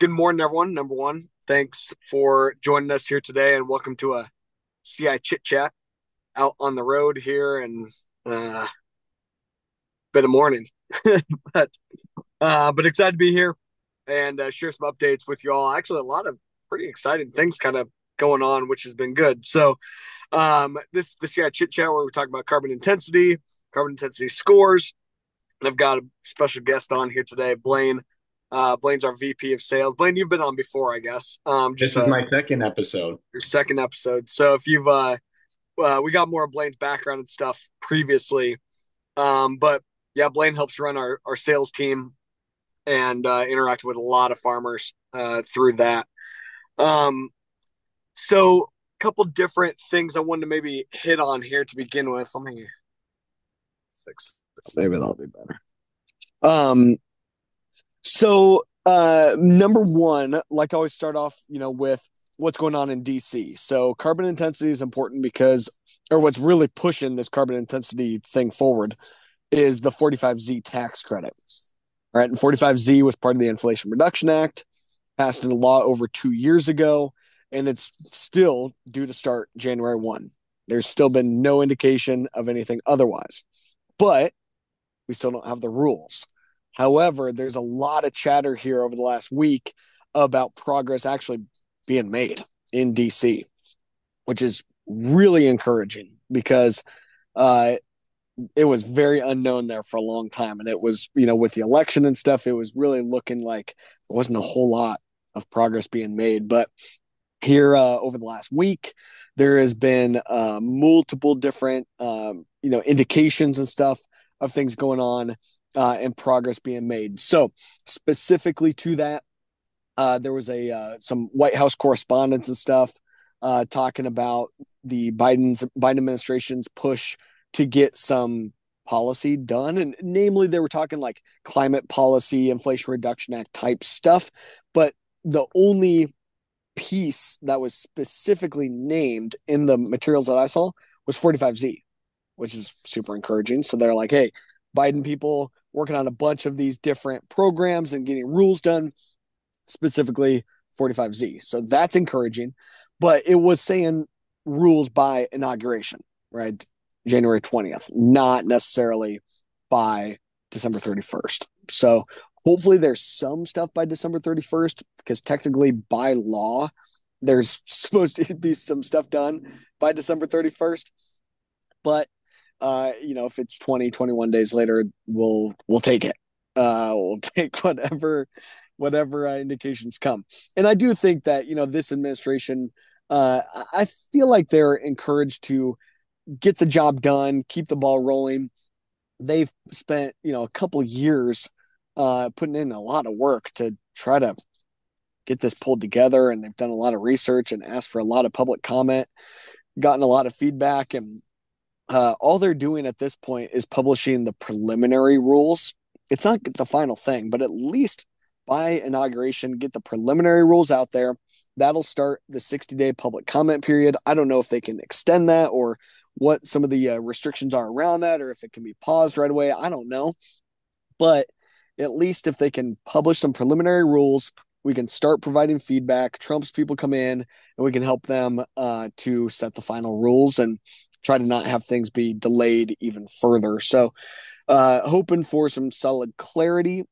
Good morning, everyone. Number one, thanks for joining us here today, and welcome to a CI Chit Chat out on the road here. And been a morning, but excited to be here and share some updates with you all. Actually, a lot of pretty exciting things kind of going on, which has been good. So the CI Chit Chat, where we're talking about carbon intensity scores, and I've got a special guest on here today, Blaine. Blaine's our VP of sales. Blaine, you've been on before, I guess. This is my second episode. Your second episode. So if you've, we got more of Blaine's background and stuff previously. But yeah, Blaine helps run our sales team and interact with a lot of farmers through that. So a couple different things I wanted to maybe hit on here to begin with. Let me fix this. Maybe that'll be better. So number one, I like to always start off, with what's going on in DC. So carbon intensity is important because, or what's really pushing this carbon intensity thing forward is the 45Z tax credit. All right. And 45Z was part of the Inflation Reduction Act, passed into law over 2 years ago, and it's still due to start January 1. There's still been no indication of anything otherwise, but we still don't have the rules. However, there's a lot of chatter here over the last week about progress actually being made in DC, which is really encouraging because it was very unknown there for a long time. And it was, with the election and stuff, it was really looking like there wasn't a whole lot of progress being made. But here over the last week, there has been multiple different, indications and stuff of things going on. And progress being made. So specifically to that, there was some White House correspondence and stuff talking about the Biden administration's push to get some policy done. And namely, they were talking like climate policy, Inflation Reduction Act type stuff. But the only piece that was specifically named in the materials that I saw was 45Z, which is super encouraging. So they're like, hey, Biden people working on a bunch of these different programs and getting rules done, specifically 45Z. So that's encouraging, but it was saying rules by inauguration, right? January 20th, not necessarily by December 31st. So hopefully there's some stuff by December 31st, because technically by law, there's supposed to be some stuff done by December 31st, but if it's 21 days later, we'll take it. We'll take whatever indications come. And I do think that, this administration, I feel like they're encouraged to get the job done, keep the ball rolling. They've spent, a couple years, putting in a lot of work to try to get this pulled together. And they've done a lot of research and asked for a lot of public comment, gotten a lot of feedback, and all they're doing at this point is publishing the preliminary rules. It's not the final thing, but at least by inauguration, get the preliminary rules out there. That'll start the 60-day public comment period. I don't know if they can extend that or what some of the restrictions are around that, or if it can be paused right away. I don't know. But at least if they can publish some preliminary rules, we can start providing feedback. Trump's people come in, and we can help them to set the final rules and try to not have things be delayed even further. So hoping for some solid clarity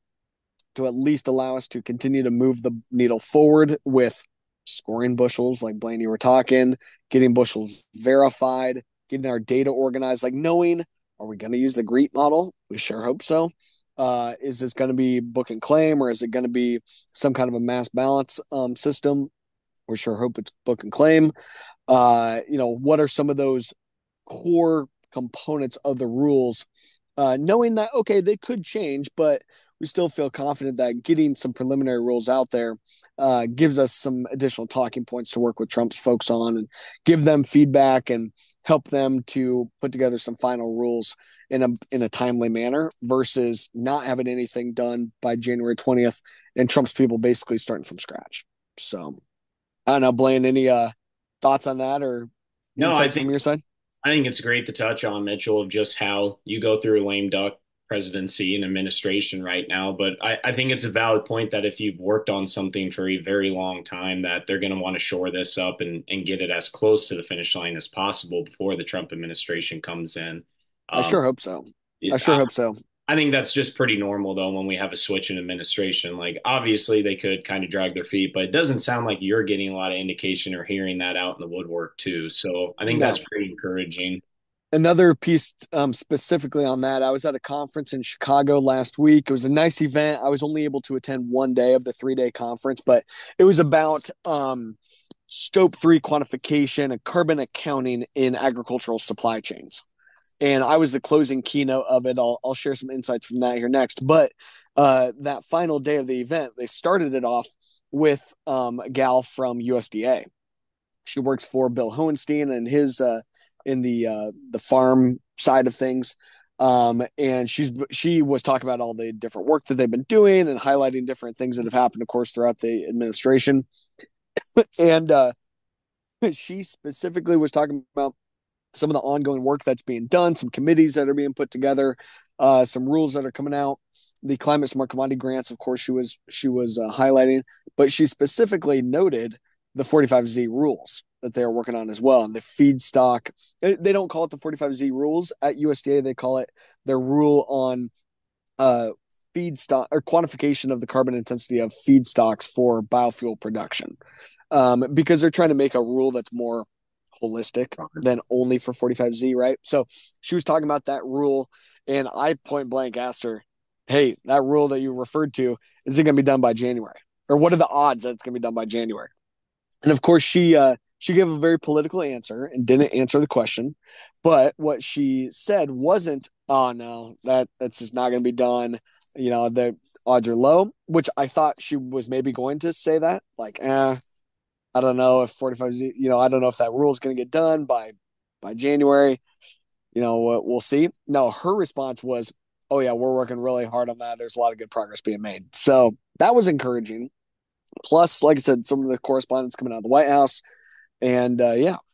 to at least allow us to continue to move the needle forward with scoring bushels, like Blaine, you were talking, getting bushels verified, getting our data organized, like knowing, are we going to use the GREET model? We sure hope so. Is this going to be book and claim, or is it going to be some kind of a mass balance system? We sure hope it's book and claim. What are some of those core components of the rules, knowing that, okay, they could change, but we still feel confident that getting some preliminary rules out there gives us some additional talking points to work with Trump's folks on and give them feedback and help them to put together some final rules in a timely manner versus not having anything done by January 20th and Trump's people basically starting from scratch. So I don't know, Blaine, any thoughts on that or insights from your side? I think it's great to touch on, Mitchell, of just how you go through a lame duck presidency and administration right now. But I think it's a valid point that if you've worked on something for a very long time, that they're going to want to shore this up and get it as close to the finish line as possible before the Trump administration comes in. I sure hope so. I sure hope so. I think that's just pretty normal, though, when we have a switch in administration. Like, obviously, they could kind of drag their feet, but it doesn't sound like you're getting a lot of indication or hearing that out in the woodwork, too. So I think that's pretty encouraging. Another piece specifically on that, I was at a conference in Chicago last week. It was a nice event. I was only able to attend one day of the three-day conference, but it was about Scope 3 quantification and carbon accounting in agricultural supply chains. And I was the closing keynote of it. I'll share some insights from that here next. But that final day of the event, they started it off with a gal from USDA. She works for Bill Hohenstein and his in the farm side of things. And she was talking about all the different work that they've been doing and highlighting different things that have happened, of course, throughout the administration. And she specifically was talking about some of the ongoing work that's being done, some committees that are being put together, some rules that are coming out, the Climate Smart Commodity Grants, of course, she was highlighting, but she specifically noted the 45Z rules that they are working on as well. And the feedstock, they don't call it the 45Z rules at USDA. They call it their rule on feedstock or quantification of the carbon intensity of feedstocks for biofuel production, because they're trying to make a rule that's more holistic than only for 45Z, right? So she was talking about that rule, and I point blank asked her, hey, that rule that you referred to, is it going to be done by January? Or what are the odds that it's going to be done by January? And of course, she gave a very political answer and didn't answer the question. But what she said wasn't, oh, no, that's just not going to be done. You know, the odds are low, which I thought she was maybe going to say that, like, I don't know if 45Z, you know, I don't know if that rule is going to get done by January, you know, we'll see. No, her response was, oh yeah, we're working really hard on that. There's a lot of good progress being made. So that was encouraging. Plus, like I said, some of the correspondence coming out of the White House and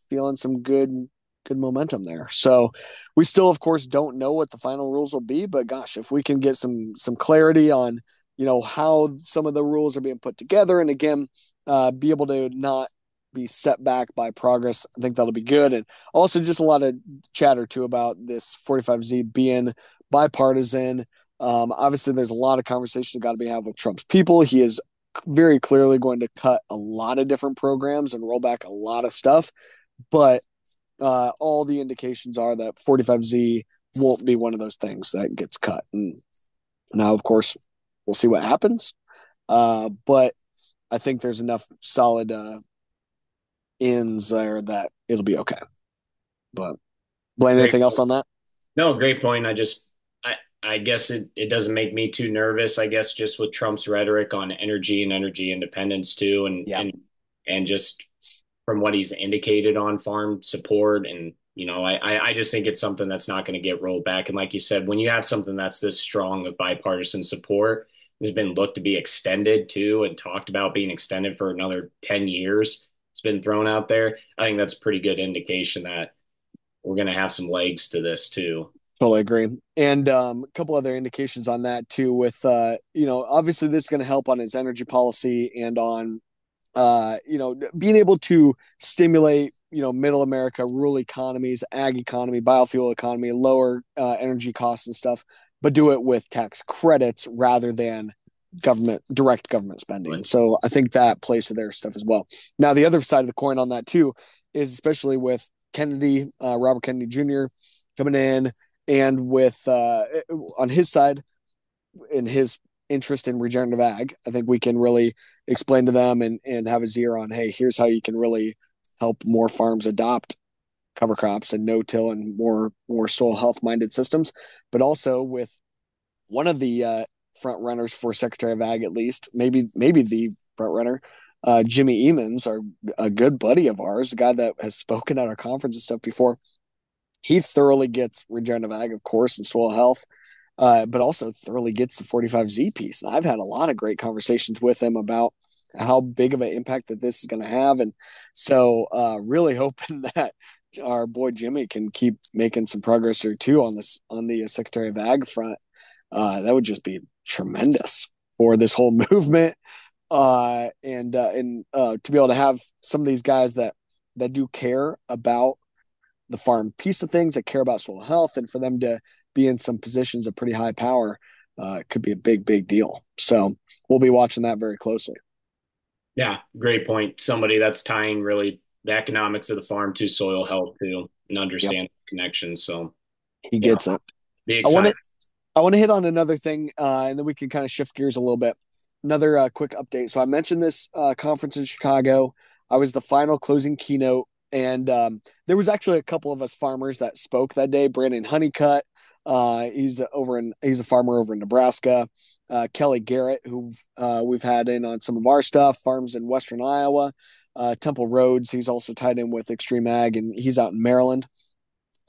feeling some good momentum there. So we still, of course, don't know what the final rules will be, but gosh, if we can get some clarity on, you know, how some of the rules are being put together. And again, be able to not be set back by progress. I think that'll be good. And also just a lot of chatter too about this 45Z being bipartisan. Obviously there's a lot of conversations got to be had with Trump's people. He is very clearly going to cut a lot of different programs and roll back a lot of stuff, but all the indications are that 45Z won't be one of those things that gets cut. And now, of course, we'll see what happens. But I think there's enough solid ins there that it'll be okay. But Blaine, anything else on that? No, great point. I guess it doesn't make me too nervous, I guess, just with Trump's rhetoric on energy and energy independence too. And just from what he's indicated on farm support. And, you know, I just think it's something that's not going to get rolled back. And like you said, when you have something that's this strong of bipartisan support, has been looked to be extended to and talked about being extended for another 10 years. It's been thrown out there. I think that's a pretty good indication that we're going to have some legs to this too. Totally agree. And a couple other indications on that too with, you know, obviously this is going to help on his energy policy and on, you know, being able to stimulate, you know, middle America, rural economies, ag economy, biofuel economy, lower energy costs and stuff. But do it with tax credits rather than direct government spending. Right. So I think that plays to their stuff as well. Now, the other side of the coin on that too is especially with Kennedy, Robert Kennedy Jr. coming in and with on his side in his interest in regenerative ag, I think we can really explain to them and have his ear on, hey, here's how you can really help more farms adopt cover crops and no-till and more soil health-minded systems, but also with one of the front runners for Secretary of Ag, at least, maybe the front runner, Jimmy Emmons, a good buddy of ours, a guy that has spoken at our conference and stuff before. He thoroughly gets regenerative ag, of course, and soil health, but also thoroughly gets the 45Z piece. And I've had a lot of great conversations with him about how big of an impact that this is going to have. And so really hoping that our boy Jimmy can keep making some progress here too on the Secretary of Ag front, that would just be tremendous for this whole movement. And to be able to have some of these guys that do care about the farm piece of things, that care about soil health, and for them to be in some positions of pretty high power, could be a big, big deal. So we'll be watching that very closely. Yeah. Great point. Somebody that's tying really the economics of the farm to soil health too, and understand the connection. So he gets it. I want to hit on another thing, and then we can kind of shift gears a little bit. Another quick update. So I mentioned this conference in Chicago. I was the final closing keynote, and there was actually a couple of us farmers that spoke that day. Brandon Honeycutt, he's a farmer over in Nebraska. Kelly Garrett, who we've had in on some of our stuff, farms in Western Iowa. Temple Rhodes, he's also tied in with Extreme Ag, and he's out in Maryland.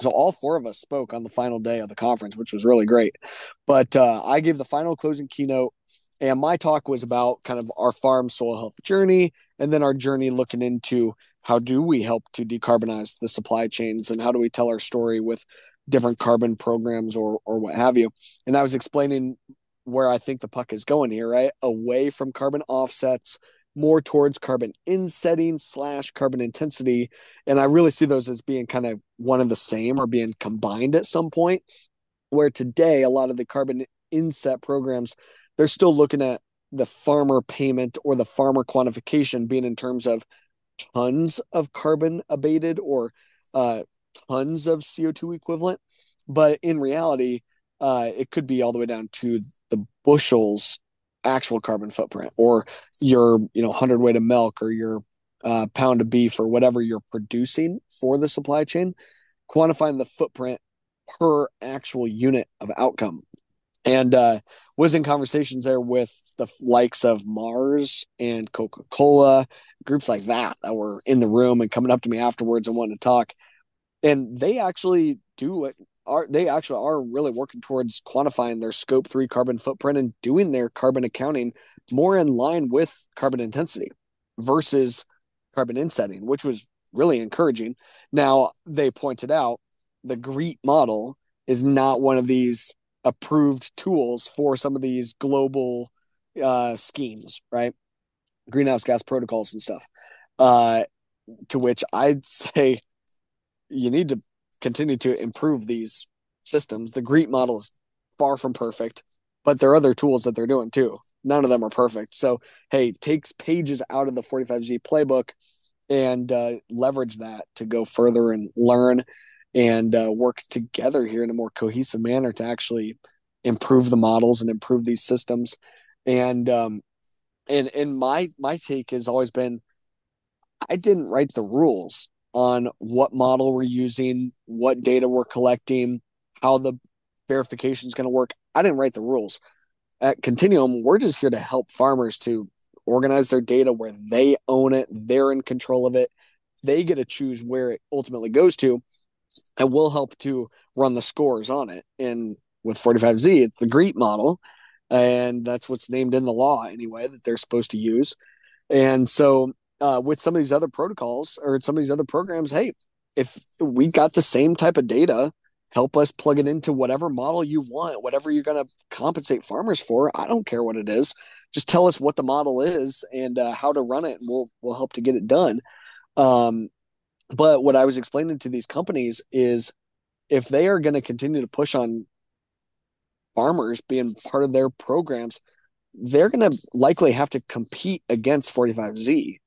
So all four of us spoke on the final day of the conference, which was really great. But I gave the final closing keynote, and my talk was about kind of our farm soil health journey, and then our journey looking into how do we help to decarbonize the supply chains, and how do we tell our story with different carbon programs or what have you. And I was explaining where I think the puck is going here, right? Away from carbon offsets, more towards carbon insetting / carbon intensity. And I really see those as being kind of one and the same, or being combined at some point, where today a lot of the carbon inset programs, they're still looking at the farmer payment or the farmer quantification being in terms of tons of carbon abated or tons of CO2 equivalent. But in reality, it could be all the way down to the bushels actual carbon footprint, or your 100 weight of milk, or your pound of beef, or whatever you're producing for the supply chain, quantifying the footprint per actual unit of outcome. And was in conversations there with the likes of Mars and Coca-Cola, groups like that were in the room and coming up to me afterwards and wanting to talk. And they actually are really working towards quantifying their scope 3 carbon footprint and doing their carbon accounting more in line with carbon intensity versus carbon insetting, which was really encouraging. Now, they pointed out the GREET model is not one of these approved tools for some of these global schemes, right? Greenhouse gas protocols and stuff, to which I'd say you need to continue to improve these systems. The GREET model is far from perfect, but there are other tools that they're doing too. None of them are perfect. So, hey, takes pages out of the 45Z playbook and leverage that to go further and learn and work together here in a more cohesive manner to actually improve the models and improve these systems. And my take has always been, I didn't write the rules on what model we're using, what data we're collecting, how the verification is going to work. I didn't write the rules. At Continuum, we're just here to help farmers to organize their data where they own it, they're in control of it, they get to choose where it ultimately goes to, and we'll help to run the scores on it. And with 45Z, it's the GREET model, and that's what's named in the law anyway, that they're supposed to use. And so with some of these other protocols or some of these other programs, hey, if we got the same type of data, help us plug it into whatever model you want, whatever you're going to compensate farmers for. I don't care what it is. Just tell us what the model is and how to run it, and we'll help to get it done. But what I was explaining to these companies is, if they are going to continue to push on farmers being part of their programs, they're going to likely have to compete against 45Z.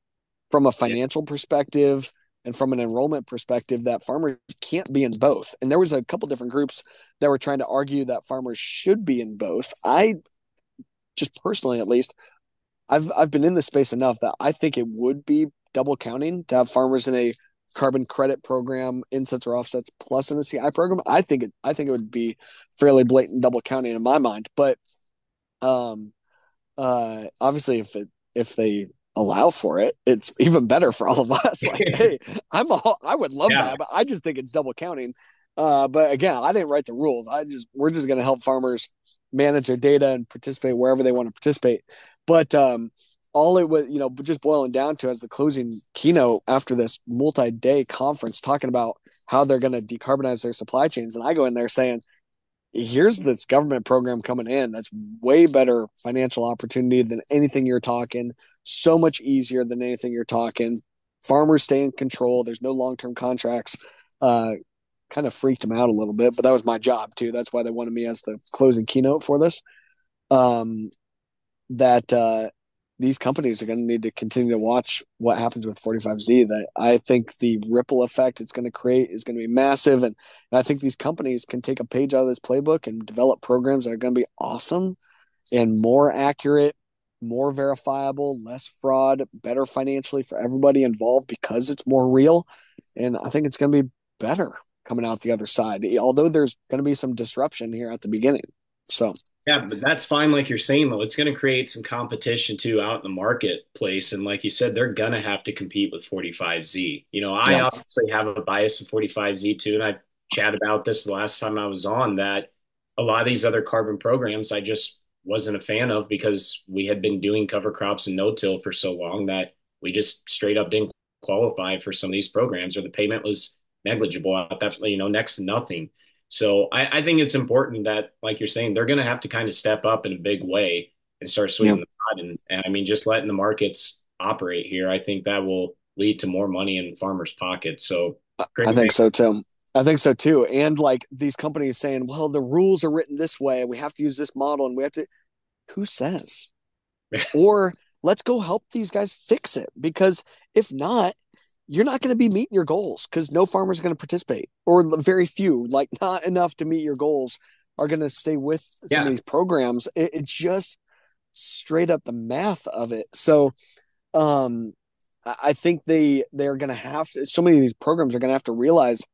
From a financial perspective and from an enrollment perspective, that farmers can't be in both. And there was a couple different groups that were trying to argue that farmers should be in both. I just personally, at least, I've been in this space enough that I think it would be double counting to have farmers in a carbon credit program, insets or offsets, plus in a CI program. I think it would be fairly blatant double counting in my mind. But obviously, if they allow for it, it's even better for all of us. Like, hey, I would love that, but I just think it's double counting. But again, I didn't write the rules. We're just going to help farmers manage their data and participate wherever they want to participate. But all it was, just boiling down to, as the closing keynote after this multi-day conference, talking about how they're going to decarbonize their supply chains. And I go in there saying, here's this government program coming in that's way better financial opportunity than anything you're talking, so much easier than anything you're talking. Farmers stay in control. There's no long-term contracts. Kind of freaked them out a little bit, but that was my job too. That's why they wanted me as the closing keynote for this. These companies are going to need to continue to watch what happens with 45Z. That I think the ripple effect it's going to create is going to be massive. And I think these companies can take a page out of this playbook and develop programs that are going to be awesome and more accurate, more verifiable, less fraud, better financially for everybody involved because it's more real. And I think it's going to be better coming out the other side, although there's going to be some disruption here at the beginning. So yeah, but that's fine. Like you're saying, though, it's going to create some competition too out in the marketplace. And like you said, they're going to have to compete with 45Z. You know, I obviously have a bias in 45Z too. And I chatted about this the last time I was on, that a lot of these other carbon programs, I just wasn't a fan of because we had been doing cover crops and no-till for so long that we just straight up didn't qualify for some of these programs, or the payment was negligible. That's, you know, next to nothing. So I think it's important that, like you're saying, they're going to have to kind of step up in a big way and start swinging the pot. And I mean, just letting the markets operate here, I think that will lead to more money in farmers' pockets. So I think so too. And like these companies saying, well, the rules are written this way. We have to use this model and we have to, who says? Or let's go help these guys fix it. Because if not, you're not going to be meeting your goals because no farmers are going to participate, or very few, like not enough to meet your goals, are going to stay with some of these programs. It's just straight up the math of it. So I think they're going to have to, so many of these programs are going to have to realize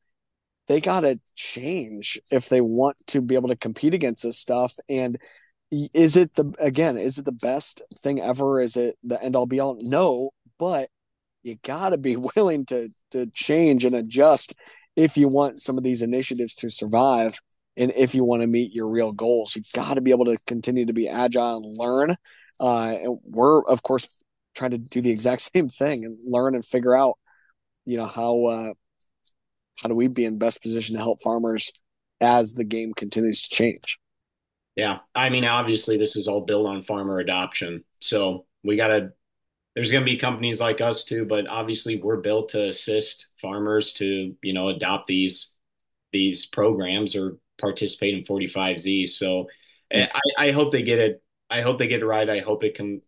they got to change if they want to be able to compete against this stuff. And is it the best thing ever? Is it the end all be all? No, but you got to be willing to change and adjust if you want some of these initiatives to survive. And if you want to meet your real goals, you got to be able to continue to be agile and learn. And we're, of course, trying to do the exact same thing and learn and figure out, you know, how do we be in best position to help farmers as the game continues to change? Yeah. I mean, obviously this is all built on farmer adoption. So we got to, there's going to be companies like us too, but obviously we're built to assist farmers to, you know, adopt these programs or participate in 45Z. So I hope they get it. I hope they get it right. I hope it can,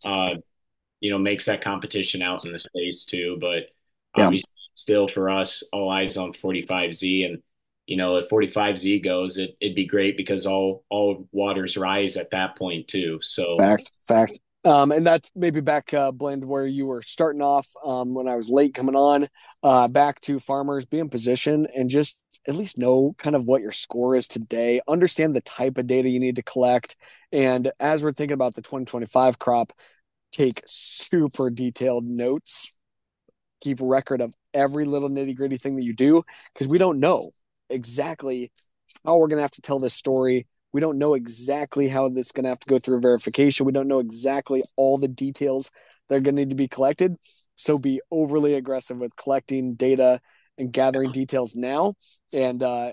you know, makes that competition out in the space too. But obviously still for us, all eyes on 45Z. And, you know, if 45Z goes, it'd be great because all waters rise at that point too. So fact. And that maybe back, Blaine, where you were starting off when I was late coming on, back to farmers, be in position and just at least know kind of what your score is today, understand the type of data you need to collect. And as we're thinking about the 2025 crop, take super detailed notes, keep record of every little nitty gritty thing that you do, because we don't know exactly how we're going to have to tell this story. We don't know exactly how this is going to have to go through verification. We don't know exactly all the details that are going to need to be collected. So be overly aggressive with collecting data and gathering details now. And I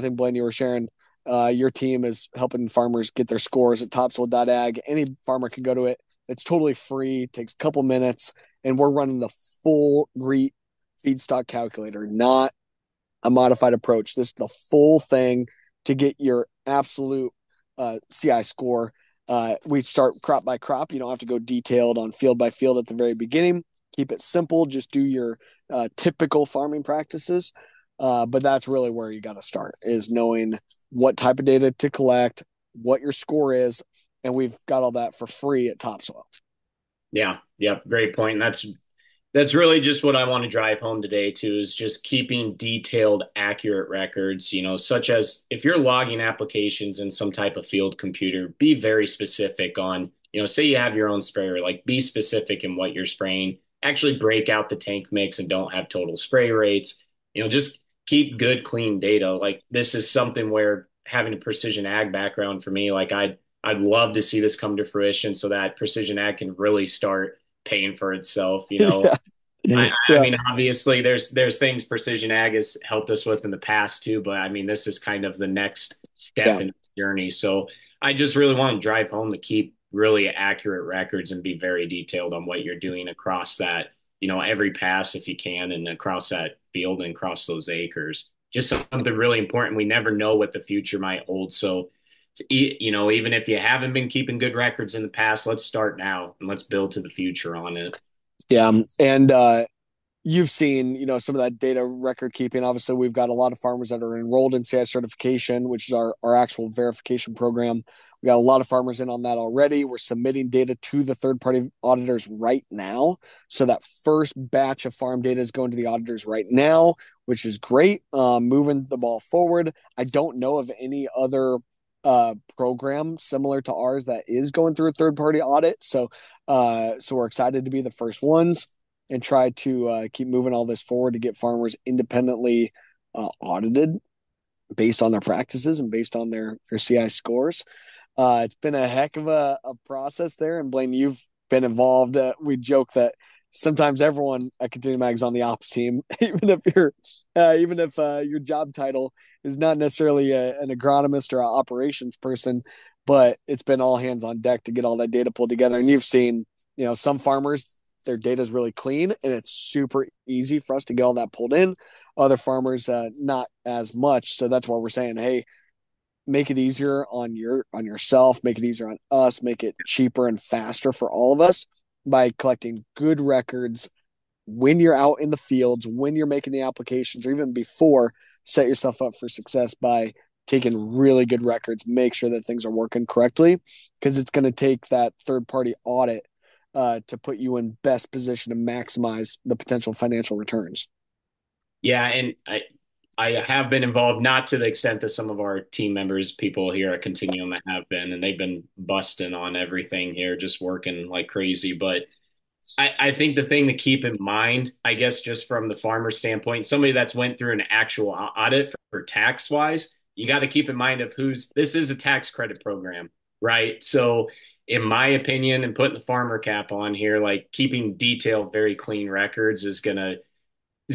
think, Blaine, you were sharing your team is helping farmers get their scores at topsoil.ag. Any farmer can go to it. It's totally free. It takes a couple minutes. And we're running the full GREET feedstock calculator, not a modified approach. This is the full thing to get your absolute CI score. We start crop by crop. You don't have to go detailed on field by field at the very beginning. Keep it simple. Just do your typical farming practices. But that's really where you got to start, is knowing what type of data to collect, what your score is. And we've got all that for free at Topsoil. Yeah. Yeah. Great point. And that's really just what I want to drive home today too, is just keeping detailed, accurate records, you know, such as if you're logging applications in some type of field computer, be very specific on, you know, say you have your own sprayer, like be specific in what you're spraying, actually break out the tank mix and don't have total spray rates, you know, just keep good, clean data. Like this is something where having a precision ag background for me, like I'd love to see this come to fruition so that precision ag can really start paying for itself, you know. I mean, obviously there's things precision ag has helped us with in the past too, but I mean, this is kind of the next step in journey. So I just really want to drive home to keep really accurate records and be very detailed on what you're doing across that, you know, every pass if you can, and across that field and across those acres. Just something really important. We never know what the future might hold. So, you know, even if you haven't been keeping good records in the past, let's start now and let's build to the future on it. Yeah. And you've seen, you know, some of that data record keeping. Obviously, we've got a lot of farmers that are enrolled in CI certification, which is our actual verification program. We got a lot of farmers in on that already. We're submitting data to the third-party auditors right now. So that first batch of farm data is going to the auditors right now, which is great, moving the ball forward. I don't know of any other program similar to ours that is going through a third-party audit. So we're excited to be the first ones and try to keep moving all this forward to get farmers independently audited based on their practices and based on their CI scores. It's been a heck of a process there. And Blaine, you've been involved. We joke that sometimes everyone at Continuum Ag is on the ops team, even if your job title is not necessarily an agronomist or an operations person, but it's been all hands on deck to get all that data pulled together. And you've seen, you know, some farmers, their data is really clean and it's super easy for us to get all that pulled in. Other farmers, not as much. So that's why we're saying, hey, make it easier on yourself, make it easier on us, make it cheaper and faster for all of us, by collecting good records when you're out in the fields, when you're making the applications, or even before. Set yourself up for success by taking really good records, make sure that things are working correctly, because it's going to take that third-party audit to put you in best position to maximize the potential financial returns. Yeah, and I have been involved, not to the extent that some of our team members, people here at Continuum have been, and they've been busting on everything here, just working like crazy. But I think the thing to keep in mind, I guess, just from the farmer standpoint, somebody that's went through an actual audit for tax wise, you got to keep in mind of this is a tax credit program, right? So in my opinion, and putting the farmer cap on here, like keeping detailed, very clean records is going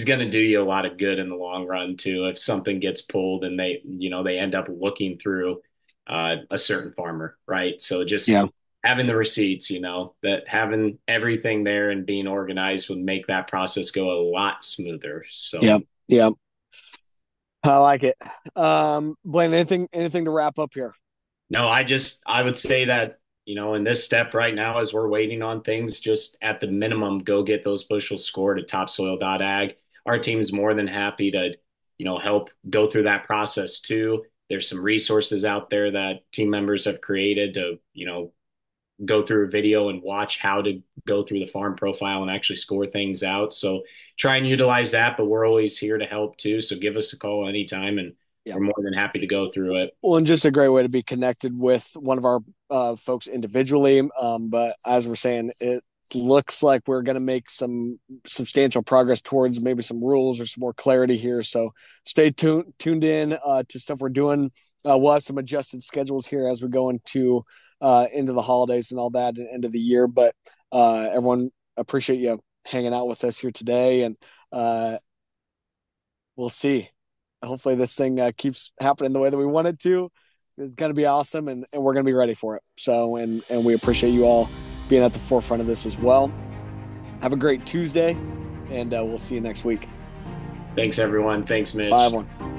to do you a lot of good in the long run too. If something gets pulled and they end up looking through a certain farmer, right? So just having the receipts, you know, that having everything there and being organized would make that process go a lot smoother. So yeah, I like it. Blaine, anything to wrap up here? No, I would say that, you know, in this step right now, as we're waiting on things, just at the minimum, go get those bushels scored at topsoil.ag. Our team's more than happy to, you know, help go through that process too. There's some resources out there that team members have created to, you know, go through a video and watch how to go through the farm profile and actually score things out. So try and utilize that, but we're always here to help too. So give us a call anytime, and we're more than happy to go through it. Well, and just a great way to be connected with one of our folks individually. But as we're saying, it looks like we're going to make some substantial progress towards maybe some rules or some more clarity here. So stay tuned in to stuff we're doing. We'll have some adjusted schedules here as we go into the holidays and all that and end of the year. But everyone, appreciate you hanging out with us here today. And we'll see. Hopefully this thing keeps happening the way that we want it to. It's going to be awesome, and we're going to be ready for it. So, and we appreciate you all being at the forefront of this as well. Have a great Tuesday, and we'll see you next week. Thanks, everyone. Thanks, Mitch. Bye, everyone.